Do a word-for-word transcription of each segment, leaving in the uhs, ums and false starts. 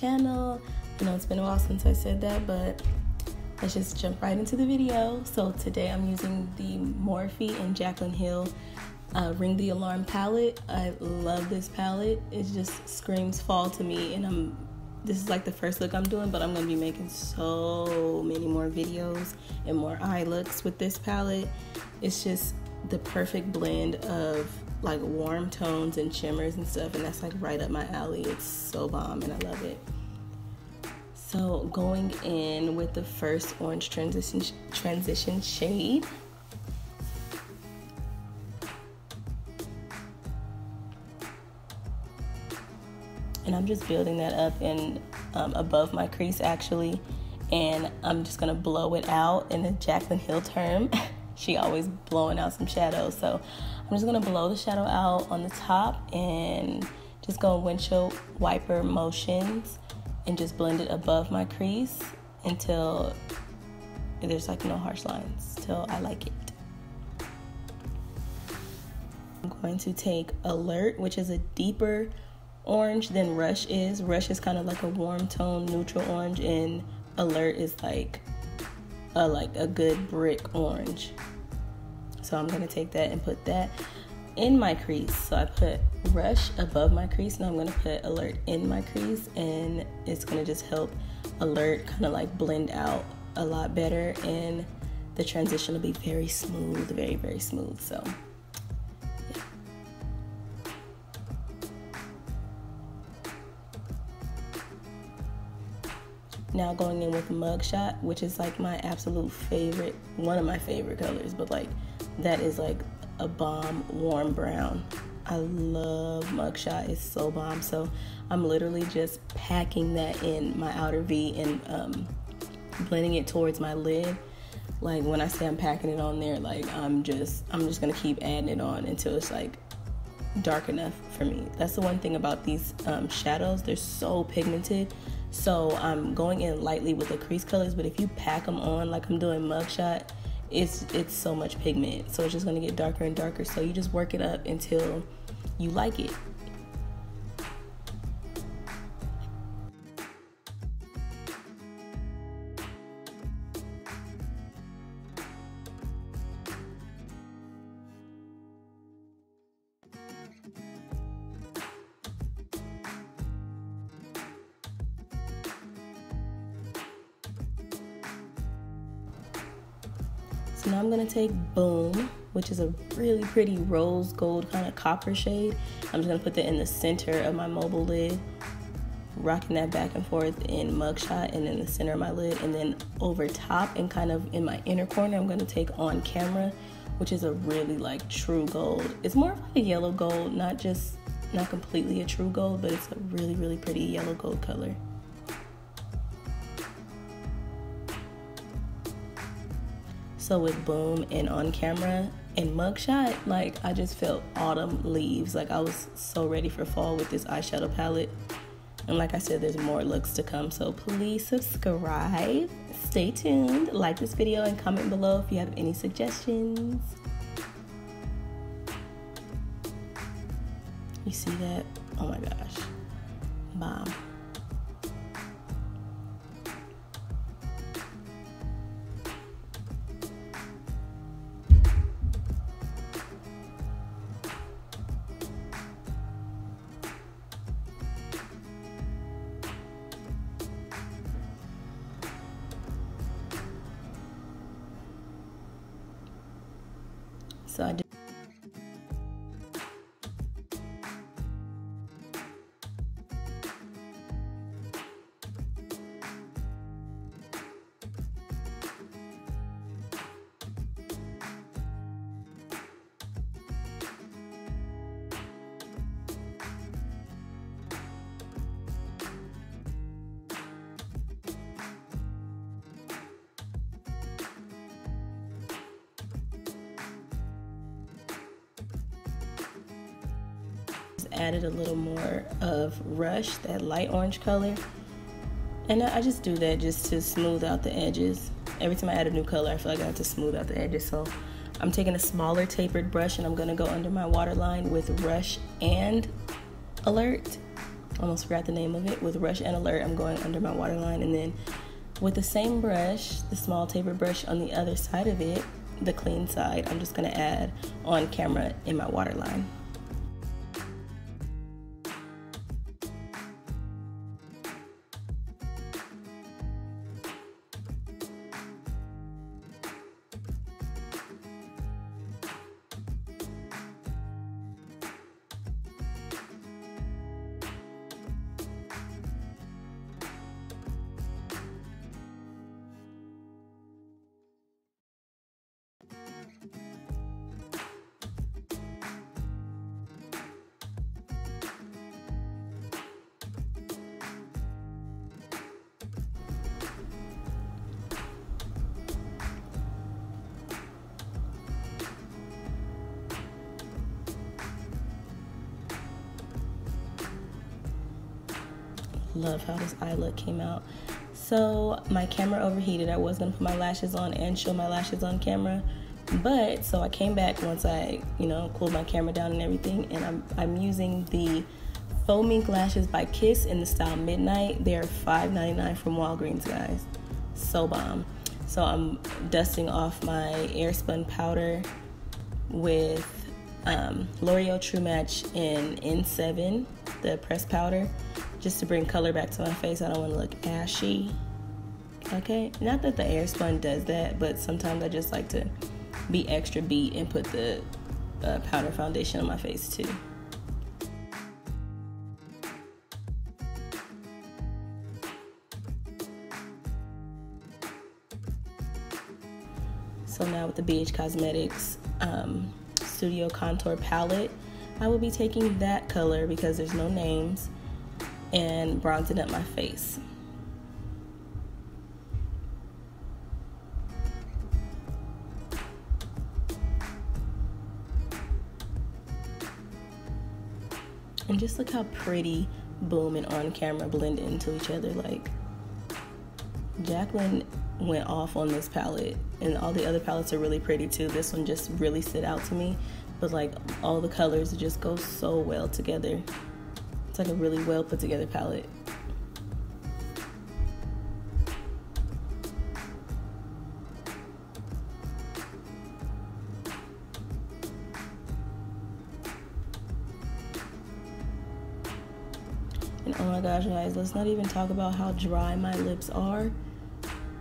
channel. I know it's been a while since I said that, but let's just jump right into the video. So today I'm using the Morphe and Jaclyn Hill uh, Ring the Alarm palette. I love this palette. It just screams fall to me, and I'm this is like the first look I'm doing, but I'm going to be making so many more videos and more eye looks with this palette. It's just the perfect blend of like warm tones and shimmers and stuff, and that's like right up my alley. It's so bomb and I love it. So going in with the first orange transition transition shade. And I'm just building that up and um, above my crease actually, and I'm just gonna blow it out in the Jaclyn Hill term. She always blowing out some shadows, so I'm just gonna blow the shadow out on the top and just go windshield wiper motions and just blend it above my crease until there's like no harsh lines, till I like it. I'm going to take Alert, which is a deeper orange than Rush is. Rush is kind of like a warm tone, neutral orange, and Alert is like a like a good brick orange. So I'm gonna take that and put that in my crease. So I put Rush above my crease, and I'm gonna put Alert in my crease, and it's gonna just help Alert kind of like blend out a lot better, and the transition will be very smooth, very very smooth. So now going in with Mugshot, which is like my absolute favorite, one of my favorite colors, but like that is like a bomb warm brown. I love Mugshot, it's so bomb. So I'm literally just packing that in my outer V and um, blending it towards my lid. Like when I say I'm packing it on there, like I'm just, I'm just gonna keep adding it on until it's like dark enough for me. That's the one thing about these um, shadows, they're so pigmented. So I'm going in lightly with the crease colors, but if you pack them on like I'm doing Mugshot, it's it's so much pigment. So it's just gonna get darker and darker. So you just work it up until you like it. Now I'm gonna take Boom, which is a really pretty rose gold kind of copper shade. I'm just gonna put that in the center of my mobile lid, rocking that back and forth in Mugshot and in the center of my lid, and then over top and kind of in my inner corner, I'm gonna take On Camera, which is a really like true gold. It's more of like a yellow gold, not just, not completely a true gold, but it's a really, really pretty yellow gold color. So with Boom and On Camera and Mugshot, like I just felt autumn leaves. Like I was so ready for fall with this eyeshadow palette. And like I said, there's more looks to come. So please subscribe, stay tuned, like this video, and comment below if you have any suggestions. You see that? Oh my gosh. Bomb. So I just added a little more of Rush, that light orange color, and I just do that just to smooth out the edges. Every time I add a new color, I feel like I have to smooth out the edges. So I'm taking a smaller tapered brush, and I'm gonna go under my waterline with Rush and Alert almost forgot the name of it, with Rush and Alert. I'm going under my waterline, and then with the same brush, the small taper brush on the other side of it, the clean side, I'm just going to add On Camera in my waterline. Love how this eye look came out. So my camera overheated. I was gonna put my lashes on and show my lashes on camera, but so I came back once I, you know, cooled my camera down and everything, and I'm, I'm using the Faux Mink Lashes by Kiss in the style Midnight. They are five ninety-nine from Walgreens, guys. So bomb. So I'm dusting off my Airspun powder with um, L'Oreal True Match in N seven, the pressed powder, just to bring color back to my face. I don't want to look ashy, okay? Not that the Airspun does that, but sometimes I just like to be extra beat and put the uh, powder foundation on my face too. So now with the B H Cosmetics um, Studio Contour Palette, I will be taking that color, because there's no names, and bronzing up my face. And just look how pretty Boom and On Camera blend into each other. Like, Jaclyn went off on this palette, and all the other palettes are really pretty too. This one just really stood out to me, but like all the colors just go so well together. It's like a really well put together palette. And oh my gosh, guys, let's not even talk about how dry my lips are.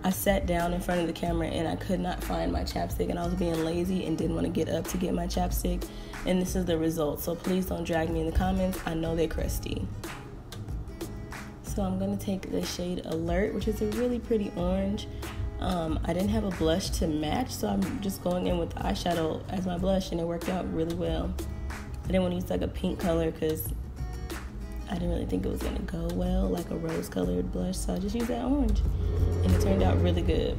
I sat down in front of the camera and I could not find my chapstick, and I was being lazy and didn't want to get up to get my chapstick, and this is the result. So please don't drag me in the comments. I know they're crusty. So I'm going to take the shade Alert, which is a really pretty orange. Um, I didn't have a blush to match, so I'm just going in with the eyeshadow as my blush, and it worked out really well. I didn't want to use like a pink color because I didn't really think it was going to go well, like a rose colored blush, so I just used that orange, and it turned out really good.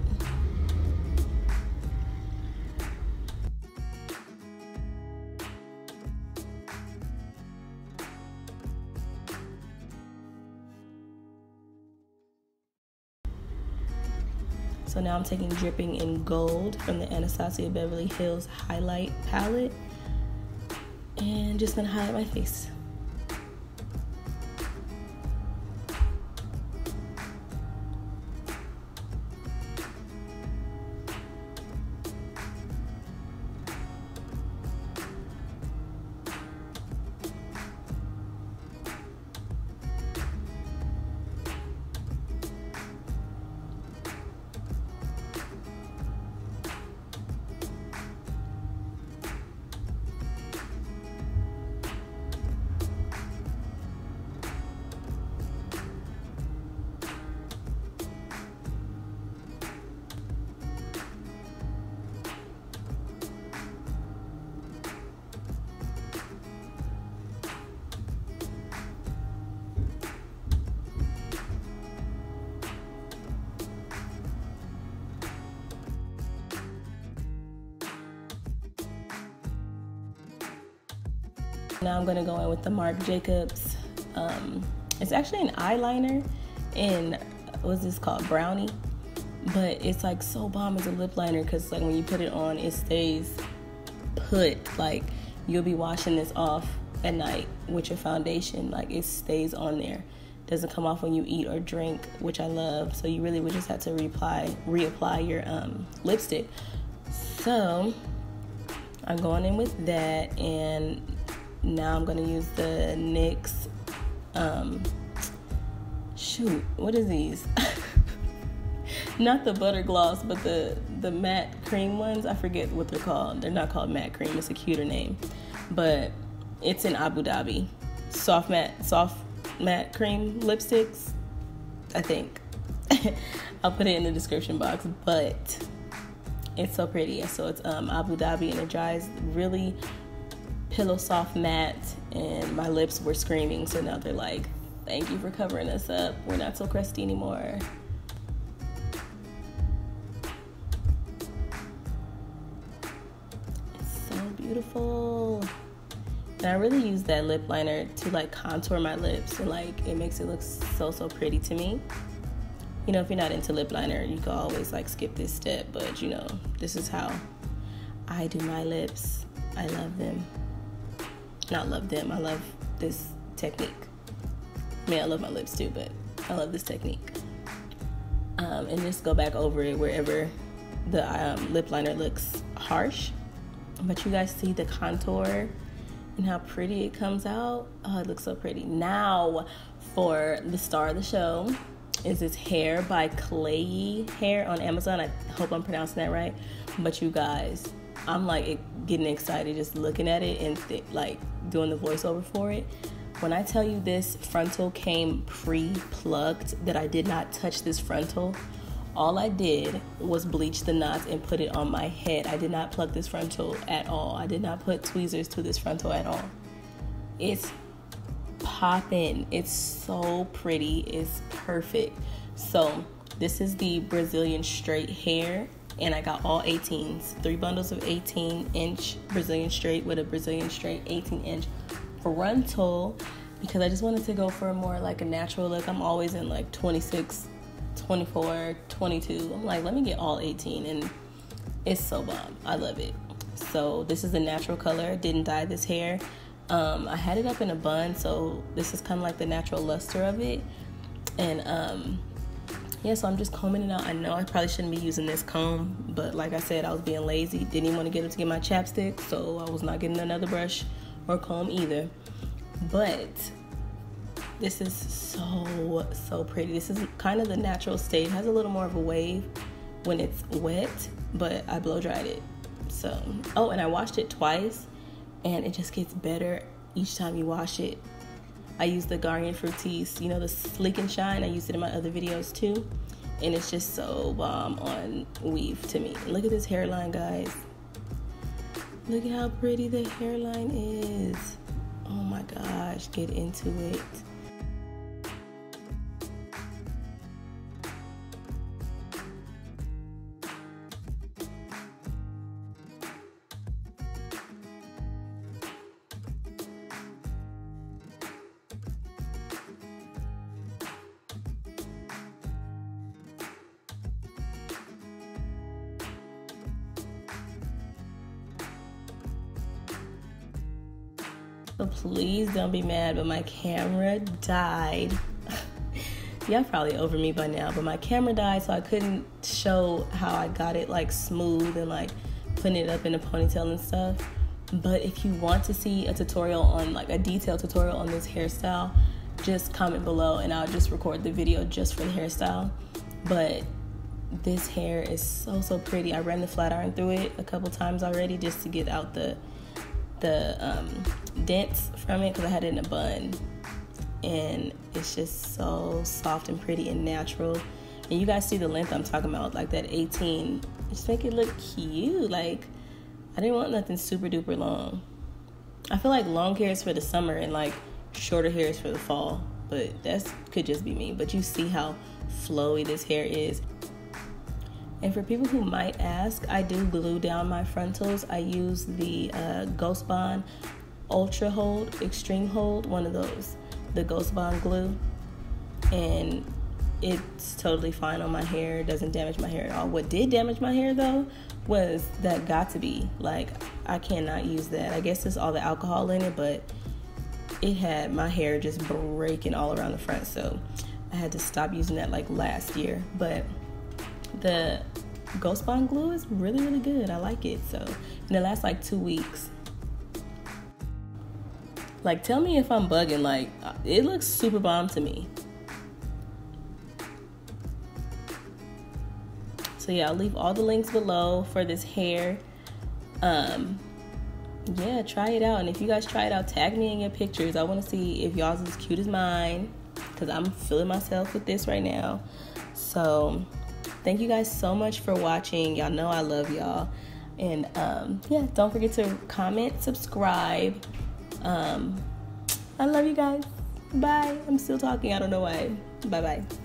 So now I'm taking Dripping in Gold from the Anastasia Beverly Hills Highlight Palette, and just going to highlight my face. Now I'm going to go in with the Marc Jacobs, um, it's actually an eyeliner in, what's this called, Brownie, but it's like so bomb as a lip liner, because like when you put it on, it stays put. Like, you'll be washing this off at night with your foundation. Like, it stays on there. Doesn't come off when you eat or drink, which I love. So you really would just have to reapply, reapply your um, lipstick. So I'm going in with that, and now I'm going to use the NYX, um, shoot, what is these? Not the butter gloss, but the, the matte cream ones. I forget what they're called. They're not called matte cream. It's a cuter name. But it's in Abu Dhabi. Soft matte, soft matte cream lipsticks, I think. I'll put it in the description box, but it's so pretty. So it's um, Abu Dhabi, and it dries really pillow soft matte, and my lips were screaming, so now they're like, thank you for covering us up. We're not so crusty anymore. It's so beautiful. And I really use that lip liner to like contour my lips, and like it makes it look so, so pretty to me. You know, if you're not into lip liner, you can always like skip this step, but you know, this is how I do my lips. I love them. Not love them, I love this technique. I mean, I love my lips too, but I love this technique. Um, and just go back over it wherever the um, lip liner looks harsh. But you guys see the contour and how pretty it comes out. Oh, it looks so pretty. Now for the star of the show is this hair by Klaiyi Hair on Amazon. I hope I'm pronouncing that right. But you guys, I'm like getting excited just looking at it and th like doing the voiceover for it. When I tell you this frontal came pre-plucked, that I did not touch this frontal. All I did was bleach the knots and put it on my head. I did not pluck this frontal at all. I did not put tweezers to this frontal at all. It's popping. It's so pretty. It's perfect. So this is the Brazilian straight hair. And I got all eighteens, three bundles of eighteen inch Brazilian straight with a Brazilian straight eighteen inch frontal, because I just wanted to go for a more like a natural look. I'm always in like twenty-six, twenty-four, twenty-two. I'm like, let me get all eighteen, and it's so bomb. I love it. So this is a natural color. Didn't dye this hair. Um, I had it up in a bun, so this is kind of like the natural luster of it. And um, yeah, so I'm just combing it out. I know I probably shouldn't be using this comb, but like I said, I was being lazy. Didn't even want to get up to get my chapstick, so I was not getting another brush or comb either. But this is so, so pretty. This is kind of the natural state. It has a little more of a wave when it's wet, but I blow dried it. So, oh, and I washed it twice, and it just gets better each time you wash it. I use the Garnier Fructis, you know, the Sleek and Shine. I used it in my other videos too. And it's just so bomb on weave to me. Look at this hairline, guys. Look at how pretty the hairline is. Oh my gosh, get into it. So please don't be mad, but my camera died. Y'all probably over me by now, but my camera died, so I couldn't show how I got it like smooth and like putting it up in a ponytail and stuff. But if you want to see a tutorial on like a detailed tutorial on this hairstyle, just comment below and I'll just record the video just for the hairstyle. But this hair is so, so pretty. I ran the flat iron through it a couple times already just to get out the the um, dents from it, because I had it in a bun, and it's just so soft and pretty and natural. And you guys see the length I'm talking about, like that eighteen. Just make it look cute. Like, I didn't want nothing super duper long. I feel like long hair is for the summer and like shorter hair is for the fall, but that's could just be me. But you see how flowy this hair is. And for people who might ask, I do glue down my frontals. I use the uh, Ghostbond Ultra Hold, Extreme Hold, one of those, the Ghostbond glue. And it's totally fine on my hair. It doesn't damage my hair at all. What did damage my hair though was that got to be. Like, I cannot use that. I guess it's all the alcohol in it, but it had my hair just breaking all around the front, so I had to stop using that like last year. But the Ghostbond glue is really, really good. I like it. So, and it lasts like two weeks. Like, tell me if I'm bugging. Like, it looks super bomb to me. So yeah, I'll leave all the links below for this hair. Um, yeah, try it out. And if you guys try it out, tag me in your pictures. I want to see if y'all's as cute as mine, because I'm feeling myself with this right now. So thank you guys so much for watching. Y'all know I love y'all. And um, yeah, don't forget to comment, subscribe. Um, I love you guys. Bye. I'm still talking. I don't know why. Bye-bye.